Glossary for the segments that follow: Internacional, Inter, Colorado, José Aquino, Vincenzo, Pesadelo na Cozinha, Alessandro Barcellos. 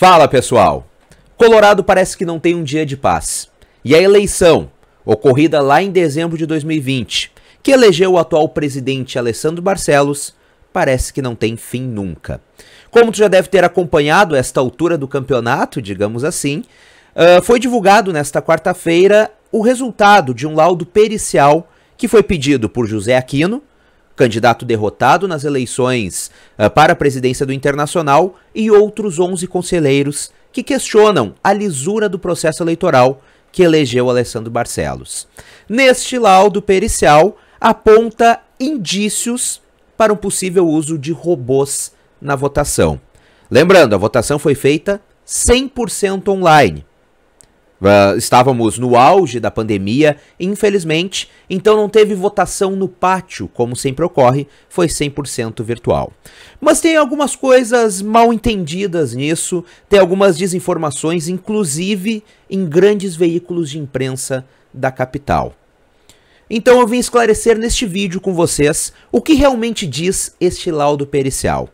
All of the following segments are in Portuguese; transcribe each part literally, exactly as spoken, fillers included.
Fala, pessoal! Colorado parece que não tem um dia de paz. E a eleição, ocorrida lá em dezembro de dois mil e vinte, que elegeu o atual presidente Alessandro Barcellos, parece que não tem fim nunca. Como tu já deve ter acompanhado esta altura do campeonato, digamos assim, uh, foi divulgado nesta quarta-feira o resultado de um laudo pericial que foi pedido por José Aquino, candidato derrotado nas eleições uh, para a presidência do Internacional, e outros onze conselheiros que questionam a lisura do processo eleitoral que elegeu Alessandro Barcellos. Neste laudo pericial, aponta indícios para um possível uso de robôs na votação. Lembrando, a votação foi feita cem por cento online. Uh, estávamos no auge da pandemia, infelizmente, então não teve votação no pátio, como sempre ocorre, foi cem por cento virtual. Mas tem algumas coisas mal entendidas nisso, tem algumas desinformações, inclusive em grandes veículos de imprensa da capital. Então eu vim esclarecer neste vídeo com vocês o que realmente diz este laudo pericial.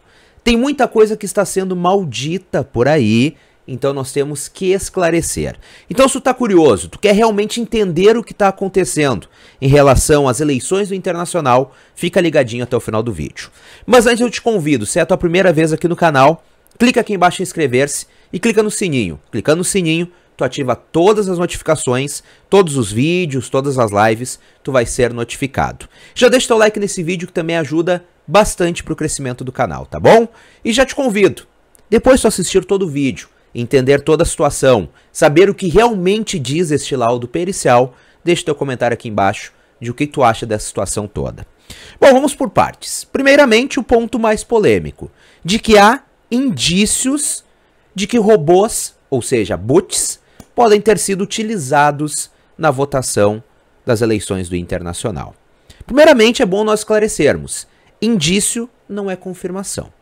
Tem muita coisa que está sendo maldita por aí, então nós temos que esclarecer. Então, se tu tá curioso, tu quer realmente entender o que está acontecendo em relação às eleições do Internacional, fica ligadinho até o final do vídeo. Mas antes eu te convido, se é a tua primeira vez aqui no canal, clica aqui embaixo em inscrever-se e clica no sininho. Clicando no sininho, tu ativa todas as notificações, todos os vídeos, todas as lives, tu vai ser notificado. Já deixa teu like nesse vídeo que também ajuda bastante pro crescimento do canal, tá bom? E já te convido, depois de tu assistir todo o vídeo, entender toda a situação, saber o que realmente diz este laudo pericial, deixa teu comentário aqui embaixo de o que tu acha dessa situação toda. Bom, vamos por partes. Primeiramente, o ponto mais polêmico, de que há indícios de que robôs, ou seja, bots, podem ter sido utilizados na votação das eleições do Internacional. Primeiramente, é bom nós esclarecermos, indício não é confirmação.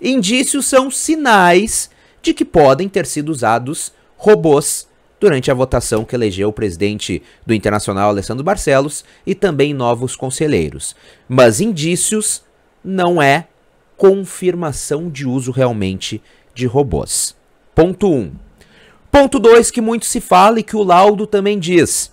Indícios são sinais de que podem ter sido usados robôs durante a votação que elegeu o presidente do Internacional, Alessandro Barcellos, e também novos conselheiros. Mas indícios não é confirmação de uso realmente de robôs. Ponto um. Ponto dois, que muito se fala e que o laudo também diz,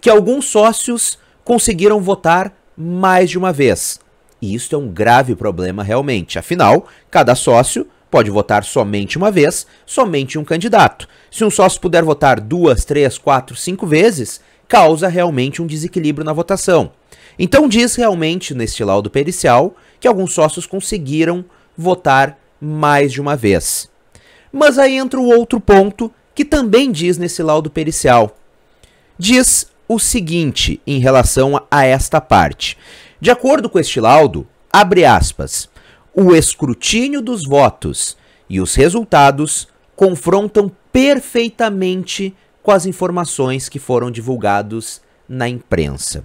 que alguns sócios conseguiram votar mais de uma vez. E isso é um grave problema realmente, afinal, cada sócio pode votar somente uma vez, somente um candidato. Se um sócio puder votar duas, três, quatro, cinco vezes, causa realmente um desequilíbrio na votação. Então diz realmente neste laudo pericial que alguns sócios conseguiram votar mais de uma vez. Mas aí entra o outro ponto que também diz nesse laudo pericial. Diz o seguinte em relação a esta parte. De acordo com este laudo, abre aspas, o escrutínio dos votos e os resultados confrontam perfeitamente com as informações que foram divulgadas na imprensa.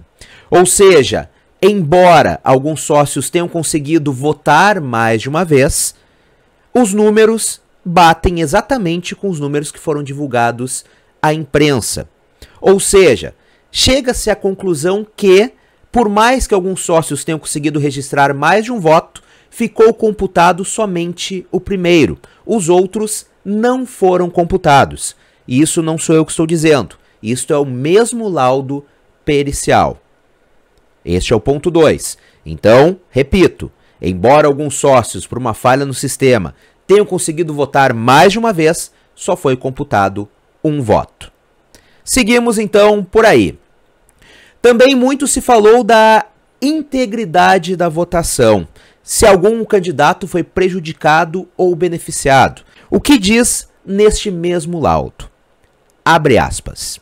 Ou seja, embora alguns sócios tenham conseguido votar mais de uma vez, os números batem exatamente com os números que foram divulgados à imprensa. Ou seja, chega-se à conclusão que, por mais que alguns sócios tenham conseguido registrar mais de um voto, ficou computado somente o primeiro. Os outros não foram computados. E isso não sou eu que estou dizendo. Isto é o mesmo laudo pericial. Este é o ponto dois. Então, repito, embora alguns sócios, por uma falha no sistema, tenham conseguido votar mais de uma vez, só foi computado um voto. Seguimos, então, por aí. Também muito se falou da integridade da votação, se algum candidato foi prejudicado ou beneficiado. O que diz neste mesmo laudo? Abre aspas.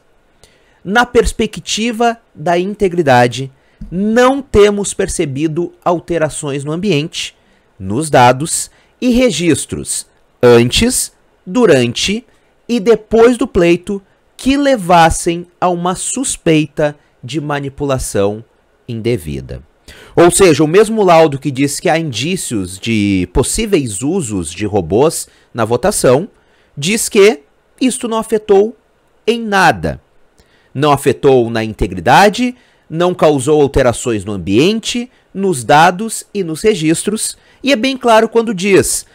Na perspectiva da integridade, não temos percebido alterações no ambiente, nos dados e registros antes, durante e depois do pleito que levassem a uma suspeita de manipulação indevida. Ou seja, o mesmo laudo que diz que há indícios de possíveis usos de robôs na votação, diz que isto não afetou em nada. Não afetou na integridade, não causou alterações no ambiente, nos dados e nos registros, e é bem claro quando diz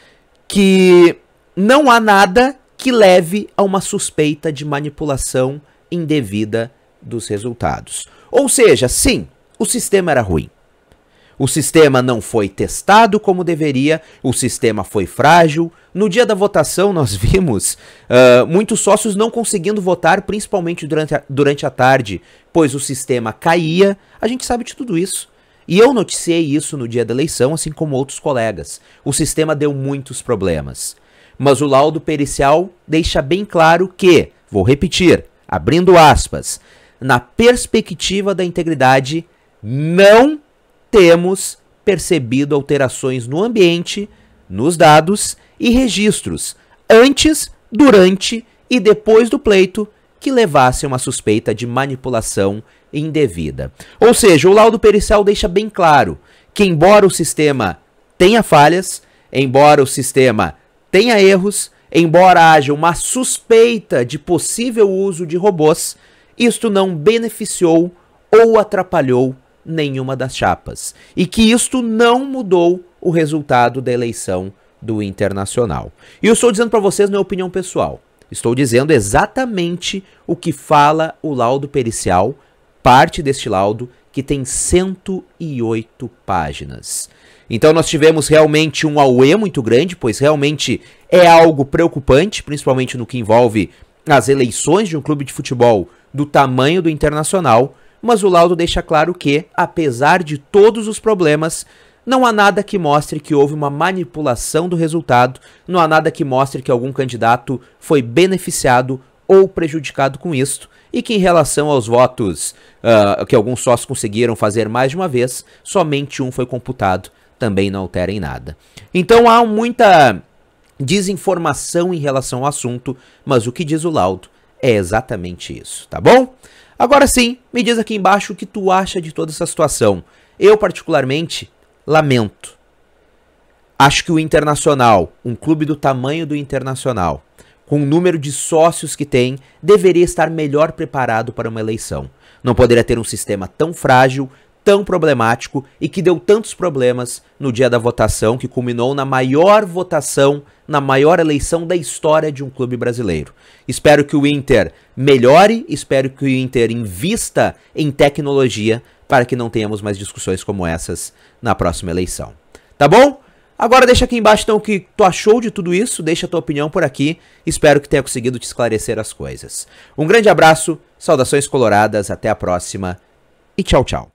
que não há nada que leve a uma suspeita de manipulação indevida dos resultados. Ou seja, sim, o sistema era ruim. O sistema não foi testado como deveria, o sistema foi frágil. No dia da votação nós vimos uh, muitos sócios não conseguindo votar, principalmente durante a, durante a tarde, pois o sistema caía. A gente sabe de tudo isso. E eu noticiei isso no dia da eleição, assim como outros colegas. O sistema deu muitos problemas. Mas o laudo pericial deixa bem claro que, vou repetir, abrindo aspas, na perspectiva da integridade, não temos percebido alterações no ambiente, nos dados e registros, antes, durante e depois do pleito, que levasse a uma suspeita de manipulação indevida. Ou seja, o laudo pericial deixa bem claro que, embora o sistema tenha falhas, embora o sistema tenha erros, embora haja uma suspeita de possível uso de robôs, isto não beneficiou ou atrapalhou nenhuma das chapas, e que isto não mudou o resultado da eleição do Internacional. E eu estou dizendo para vocês, não é opinião pessoal, estou dizendo exatamente o que fala o laudo pericial, parte deste laudo que tem cento e oito páginas. Então nós tivemos realmente um auê muito grande, pois realmente é algo preocupante, principalmente no que envolve as eleições de um clube de futebol do tamanho do Internacional. Mas o laudo deixa claro que, apesar de todos os problemas, não há nada que mostre que houve uma manipulação do resultado, não há nada que mostre que algum candidato foi beneficiado ou prejudicado com isto, e que em relação aos votos uh, que alguns sócios conseguiram fazer mais de uma vez, somente um foi computado, também não altera em nada. Então há muita desinformação em relação ao assunto, mas o que diz o laudo é exatamente isso, tá bom? Agora sim, me diz aqui embaixo o que tu acha de toda essa situação. Eu, particularmente, lamento. Acho que o Internacional, um clube do tamanho do Internacional, com o número de sócios que tem, deveria estar melhor preparado para uma eleição. Não poderia ter um sistema tão frágil, tão problemático e que deu tantos problemas no dia da votação, que culminou na maior votação, na maior eleição da história de um clube brasileiro. Espero que o Inter melhore, espero que o Inter invista em tecnologia para que não tenhamos mais discussões como essas na próxima eleição. Tá bom? Agora deixa aqui embaixo então o que tu achou de tudo isso, deixa a tua opinião por aqui, espero que tenha conseguido te esclarecer as coisas. Um grande abraço, saudações coloradas, até a próxima e tchau, tchau.